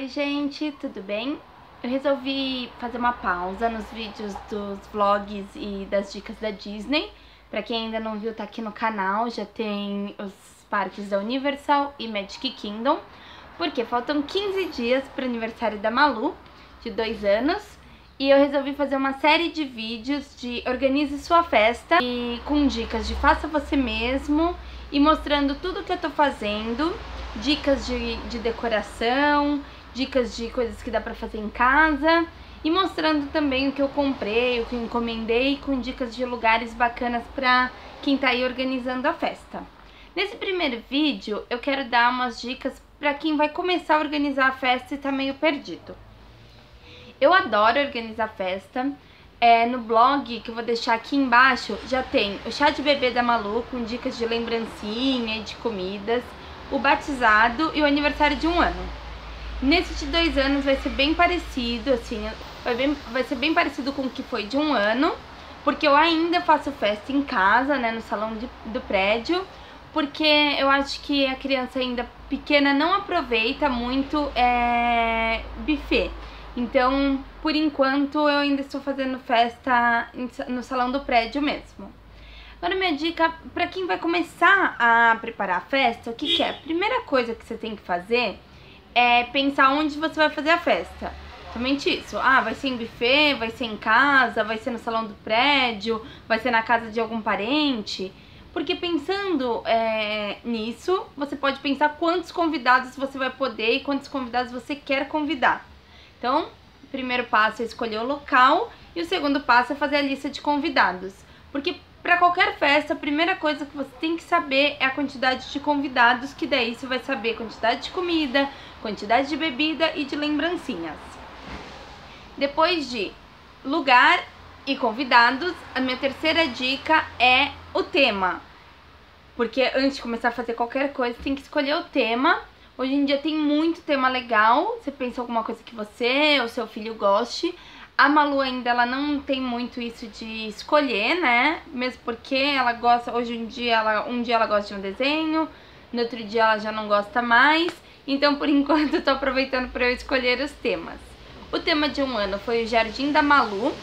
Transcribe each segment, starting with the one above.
Oi gente, tudo bem? Eu resolvi fazer uma pausa nos vídeos dos vlogs e das dicas da Disney. Pra quem ainda não viu, tá aqui no canal, já tem os parques da Universal e Magic Kingdom. Porque faltam 15 dias pro aniversário da Malu, de 2 anos. E eu resolvi fazer uma série de vídeos de organize sua festa e com dicas de faça você mesmo e mostrando tudo que eu tô fazendo. Dicas de decoração, dicas de coisas que dá pra fazer em casa e mostrando também o que eu comprei, o que eu encomendei, com dicas de lugares bacanas pra quem tá aí organizando a festa. Nesse primeiro vídeo eu quero dar umas dicas pra quem vai começar a organizar a festa e tá meio perdido. Eu adoro organizar festa. No blog, que eu vou deixar aqui embaixo, já tem o chá de bebê da Malu com dicas de lembrancinha e de comidas, o batizado e o aniversário de 1 ano. Nesse de 2 anos vai ser bem parecido, assim, vai ser bem parecido com o que foi de 1 ano, porque eu ainda faço festa em casa, né, no salão do prédio, porque eu acho que a criança ainda pequena não aproveita muito buffet. Então, por enquanto, eu ainda estou fazendo festa no salão do prédio mesmo. Agora minha dica para quem vai começar a preparar a festa, o que que é? A primeira coisa que você tem que fazer é pensar onde você vai fazer a festa. Somente isso. Ah, vai ser em buffet, vai ser em casa, vai ser no salão do prédio, vai ser na casa de algum parente. Porque pensando nisso, você pode pensar quantos convidados você vai poder e quantos convidados você quer convidar. Então, o primeiro passo é escolher o local e o segundo passo é fazer a lista de convidados. Porque para qualquer festa, a primeira coisa que você tem que saber é a quantidade de convidados, que daí você vai saber quantidade de comida, quantidade de bebida e de lembrancinhas. Depois de lugar e convidados, a minha terceira dica é o tema. Porque antes de começar a fazer qualquer coisa, você tem que escolher o tema. Hoje em dia tem muito tema legal, você pensa alguma coisa que você ou seu filho goste. A Malu ainda ela não tem muito isso de escolher, né? Mesmo porque ela gosta, hoje em dia, um dia ela gosta de um desenho, no outro dia ela já não gosta mais. Então, por enquanto, eu tô aproveitando para eu escolher os temas. O tema de 1 ano foi o Jardim da Malu.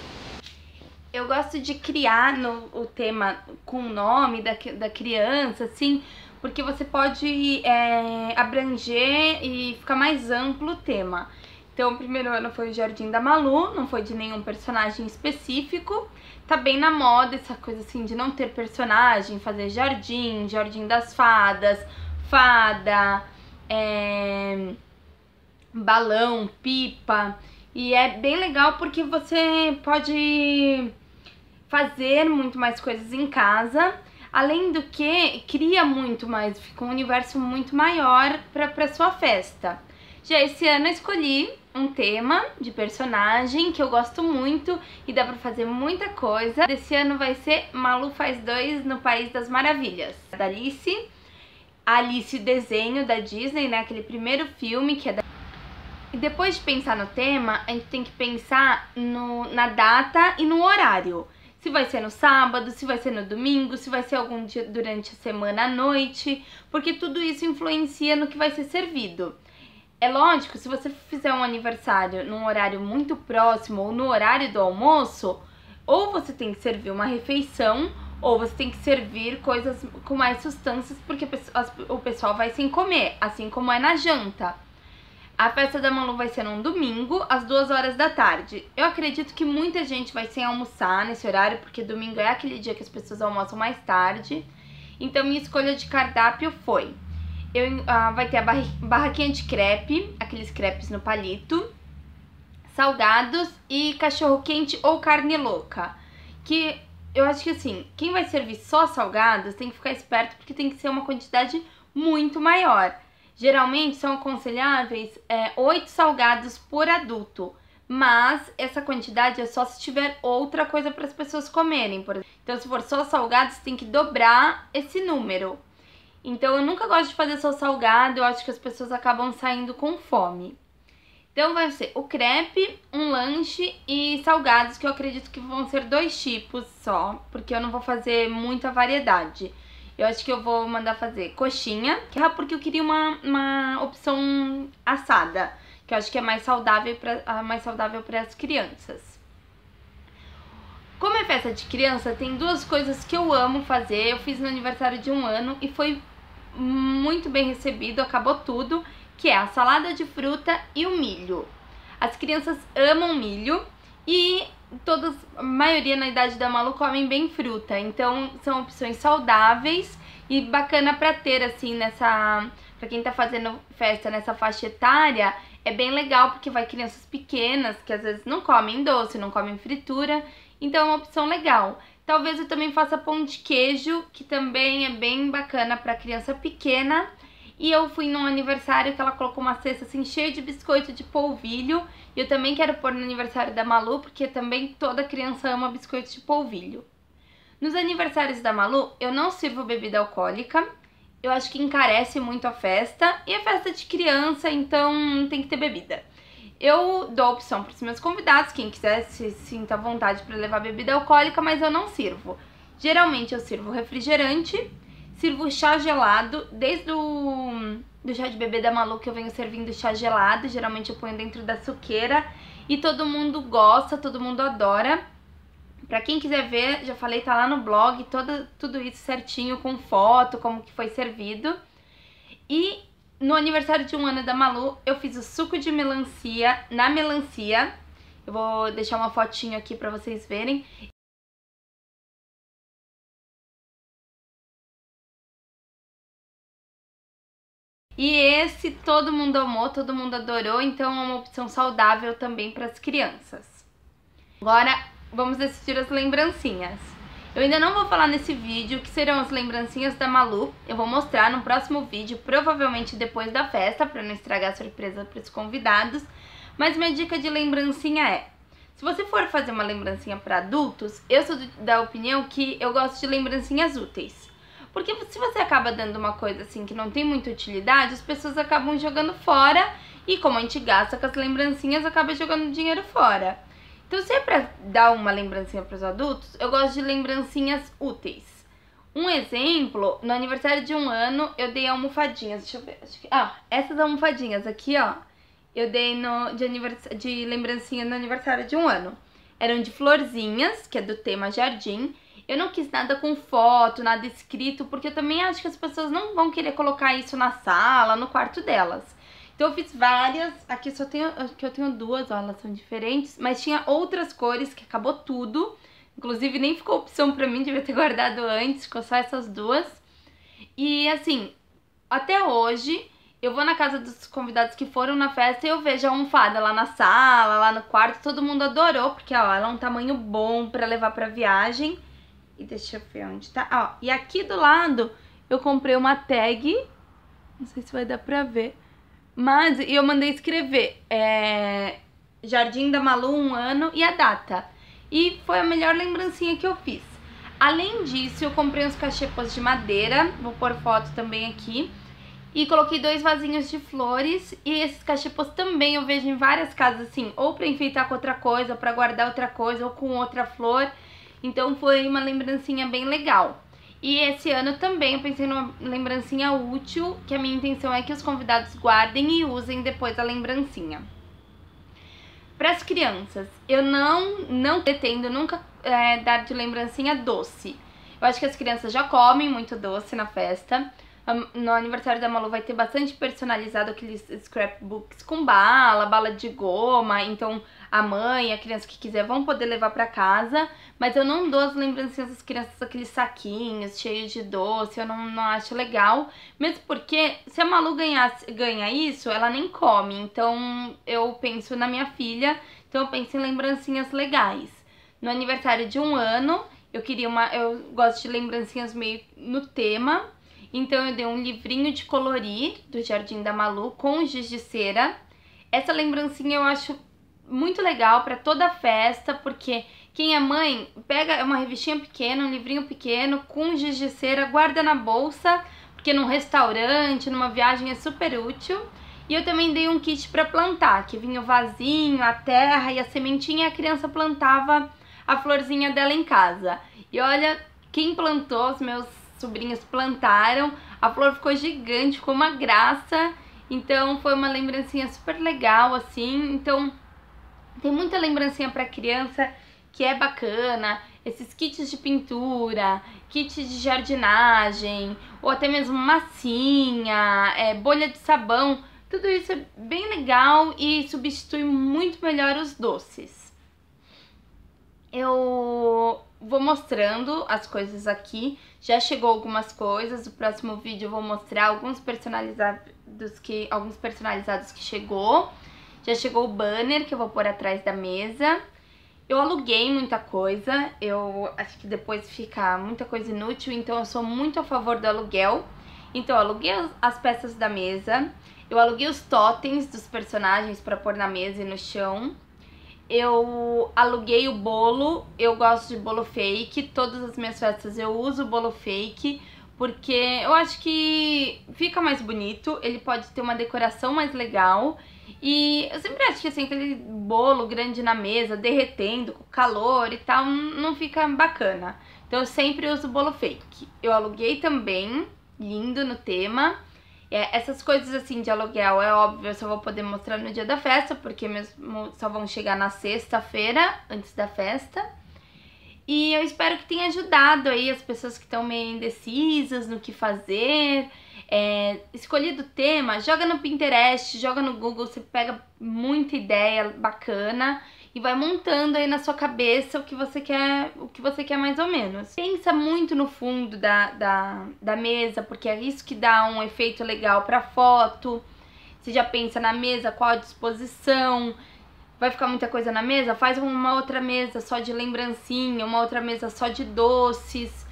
Eu gosto de criar o tema com o nome da criança, assim, porque você pode abranger e ficar mais amplo o tema. Então, o primeiro ano foi o Jardim da Malu, não foi de nenhum personagem específico. Tá bem na moda essa coisa assim de não ter personagem, fazer jardim, jardim das fadas, fada, balão, pipa. E é bem legal porque você pode fazer muito mais coisas em casa. Além do que, cria muito mais, fica um universo muito maior pra sua festa. Já esse ano eu escolhi um tema de personagem que eu gosto muito e dá pra fazer muita coisa. Esse ano vai ser Malu Faz 2 no País das Maravilhas, da Alice. Alice desenho da Disney, né? Aquele primeiro filme que é da... E depois de pensar no tema, a gente tem que pensar na data e no horário. Se vai ser no sábado, se vai ser no domingo, se vai ser algum dia durante a semana à noite, porque tudo isso influencia no que vai ser servido. É lógico, se você fizer um aniversário num horário muito próximo ou no horário do almoço, ou você tem que servir uma refeição, ou você tem que servir coisas com mais substâncias, porque o pessoal vai sem comer, assim como é na janta. A festa da Malu vai ser num domingo, às 14h. Eu acredito que muita gente vai sem almoçar nesse horário, porque domingo é aquele dia que as pessoas almoçam mais tarde. Então, minha escolha de cardápio foi... vai ter a barraquinha de crepe, aqueles crepes no palito, salgados e cachorro-quente ou carne louca. Que eu acho que assim, quem vai servir só salgados tem que ficar esperto porque tem que ser uma quantidade muito maior. Geralmente são aconselháveis 8 salgados por adulto, mas essa quantidade é só se tiver outra coisa para as pessoas comerem. Então se for só salgados tem que dobrar esse número. Então, eu nunca gosto de fazer só salgado, eu acho que as pessoas acabam saindo com fome. Então, vai ser o crepe, um lanche e salgados, que eu acredito que vão ser 2 tipos só, porque eu não vou fazer muita variedade. Eu acho que eu vou mandar fazer coxinha, porque eu queria uma opção assada. que eu acho que é mais saudável para as crianças. Como é festa de criança, tem duas coisas que eu amo fazer. Eu fiz no aniversário de 1 ano e foi muito bem recebido, acabou tudo, que é a salada de fruta e o milho. As crianças amam milho e todas, a maioria na idade da Malu, comem bem fruta, então são opções saudáveis e bacana pra ter, assim, pra quem tá fazendo festa nessa faixa etária, é bem legal porque vai crianças pequenas que às vezes não comem doce, não comem fritura, então é uma opção legal. Talvez eu também faça pão de queijo, que também é bem bacana pra criança pequena. E eu fui num aniversário que ela colocou uma cesta assim cheia de biscoito de polvilho. E eu também quero pôr no aniversário da Malu, porque também toda criança ama biscoito de polvilho. Nos aniversários da Malu, eu não sirvo bebida alcoólica. Eu acho que encarece muito a festa. E é festa de criança, então tem que ter bebida. Eu dou a opção para os meus convidados, quem quiser se sinta à vontade para levar bebida alcoólica, mas eu não sirvo. Geralmente eu sirvo refrigerante. Sirvo chá gelado, desde do chá de bebê da Malu que eu venho servindo chá gelado, geralmente eu ponho dentro da suqueira e todo mundo gosta, todo mundo adora. Pra quem quiser ver, já falei, tá lá no blog, tudo isso certinho, com foto, como que foi servido. E no aniversário de 1 ano da Malu, eu fiz o suco de melancia na melancia. Eu vou deixar uma fotinho aqui pra vocês verem. E esse todo mundo amou, todo mundo adorou, então é uma opção saudável também para as crianças. Agora vamos decidir as lembrancinhas. Eu ainda não vou falar nesse vídeo que serão as lembrancinhas da Malu. Eu vou mostrar no próximo vídeo, provavelmente depois da festa, para não estragar a surpresa para os convidados. Mas minha dica de lembrancinha é, se você for fazer uma lembrancinha para adultos, eu sou da opinião que eu gosto de lembrancinhas úteis. Porque se você acaba dando uma coisa assim que não tem muita utilidade, as pessoas acabam jogando fora e como a gente gasta com as lembrancinhas, acaba jogando dinheiro fora. Então, se é pra dar uma lembrancinha para os adultos, eu gosto de lembrancinhas úteis. Um exemplo, no aniversário de 1 ano, eu dei almofadinhas, deixa eu ver, acho que... Ah, essas almofadinhas aqui, ó, eu dei de lembrancinha no aniversário de 1 ano. Eram de florzinhas, que é do tema jardim. Eu não quis nada com foto, nada escrito, porque eu também acho que as pessoas não vão querer colocar isso na sala, no quarto delas. Então eu fiz várias, aqui só tenho, que eu tenho 2, ó, elas são diferentes, mas tinha outras cores que acabou tudo. Inclusive nem ficou opção pra mim, devia ter guardado antes, ficou só essas 2. E assim, até hoje eu vou na casa dos convidados que foram na festa e eu vejo a almofada lá na sala, lá no quarto, todo mundo adorou, porque ó, ela é um tamanho bom pra levar pra viagem. E deixa eu ver onde tá. Ó, e aqui do lado eu comprei uma tag, não sei se vai dar pra ver, mas eu mandei escrever Jardim da Malu 1 ano e a data. E foi a melhor lembrancinha que eu fiz. Além disso, eu comprei uns cachepôs de madeira, vou pôr foto também aqui. E coloquei 2 vasinhos de flores e esses cachepôs também eu vejo em várias casas assim, ou pra enfeitar com outra coisa, ou pra guardar outra coisa, ou com outra flor. Então foi uma lembrancinha bem legal. E esse ano também eu pensei numa lembrancinha útil, que a minha intenção é que os convidados guardem e usem depois a lembrancinha. Para as crianças, eu não pretendo nunca dar de lembrancinha doce. Eu acho que as crianças já comem muito doce na festa. No aniversário da Malu vai ter bastante personalizado aqueles scrapbooks com bala, bala de goma, então a mãe, a criança que quiser vão poder levar pra casa, mas eu não dou as lembrancinhas das crianças aqueles saquinhos cheios de doce, eu não acho legal, mesmo porque se a Malu ganha isso, ela nem come, então eu penso na minha filha, então eu penso em lembrancinhas legais. No aniversário de 1 ano, eu gosto de lembrancinhas meio no tema. Então eu dei um livrinho de colorir do Jardim da Malu com giz de cera. Essa lembrancinha eu acho muito legal para toda a festa, porque quem é mãe pega uma revistinha pequena, um livrinho pequeno com giz de cera, guarda na bolsa, porque num restaurante, numa viagem é super útil. E eu também dei um kit para plantar, que vinha o vasinho, a terra e a sementinha, e a criança plantava a florzinha dela em casa. E olha, quem plantou, os meus sobrinhos plantaram, a flor ficou gigante, ficou uma graça Então foi uma lembrancinha super legal, assim. Então tem muita lembrancinha pra criança que é bacana. Esses kits de pintura, kit de jardinagem, ou até mesmo massinha, bolha de sabão. Tudo isso é bem legal e substitui muito melhor os doces. Eu vou mostrando as coisas aqui. Já chegou algumas coisas. No próximo vídeo eu vou mostrar alguns personalizados que chegou. Já chegou o banner que eu vou pôr atrás da mesa. Eu aluguei muita coisa. Eu acho que depois fica muita coisa inútil, então eu sou muito a favor do aluguel. Então eu aluguei as peças da mesa. Eu aluguei os totens dos personagens pra pôr na mesa e no chão. Eu aluguei o bolo. Eu gosto de bolo fake. Todas as minhas festas eu uso bolo fake, porque eu acho que fica mais bonito. Ele pode ter uma decoração mais legal. E eu sempre acho que assim, aquele bolo grande na mesa, derretendo, com calor e tal, não fica bacana. Então eu sempre uso bolo fake. Eu aluguei também, lindo no tema. Essas coisas assim de aluguel, é óbvio, eu só vou poder mostrar no dia da festa, porque mesmo só vão chegar na sexta-feira, antes da festa. E eu espero que tenha ajudado aí as pessoas que estão meio indecisas no que fazer. Escolhido o tema, joga no Pinterest, joga no Google, você pega muita ideia bacana e vai montando aí na sua cabeça o que você quer mais ou menos. Pensa muito no fundo da mesa, porque é isso que dá um efeito legal pra foto. Você já pensa na mesa, qual a disposição. Vai ficar muita coisa na mesa? Faz uma outra mesa só de lembrancinha, uma outra mesa só de doces.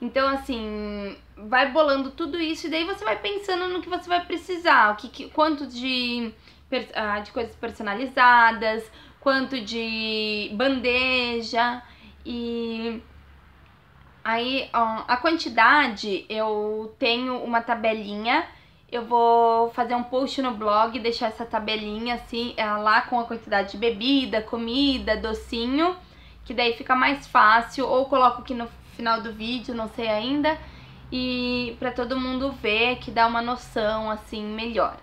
Então, assim, vai bolando tudo isso e daí você vai pensando no que você vai precisar. Quanto de coisas personalizadas, quanto de bandeja. E aí, ó, a quantidade, eu tenho uma tabelinha. Eu vou fazer um post no blog, deixar essa tabelinha assim, lá com a quantidade de bebida, comida, docinho, que daí fica mais fácil. Ou coloco aqui no final do vídeo, não sei ainda, e pra todo mundo ver, que dá uma noção assim melhor.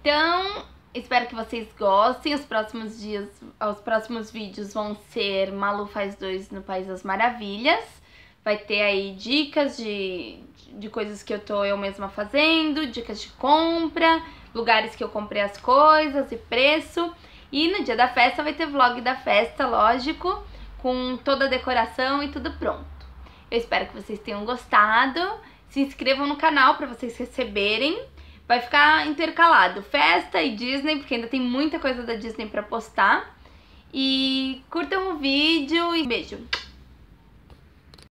Então, espero que vocês gostem. Os próximos vídeos vão ser Malu Faz 2 no País das Maravilhas. Vai ter aí dicas de coisas que eu mesma fazendo, dicas de compra, lugares que eu comprei as coisas e preço. E no dia da festa vai ter vlog da festa, lógico, com toda a decoração e tudo pronto. Eu espero que vocês tenham gostado. Se inscrevam no canal para vocês receberem. Vai ficar intercalado festa e Disney, porque ainda tem muita coisa da Disney para postar. E curtam o vídeo e beijo!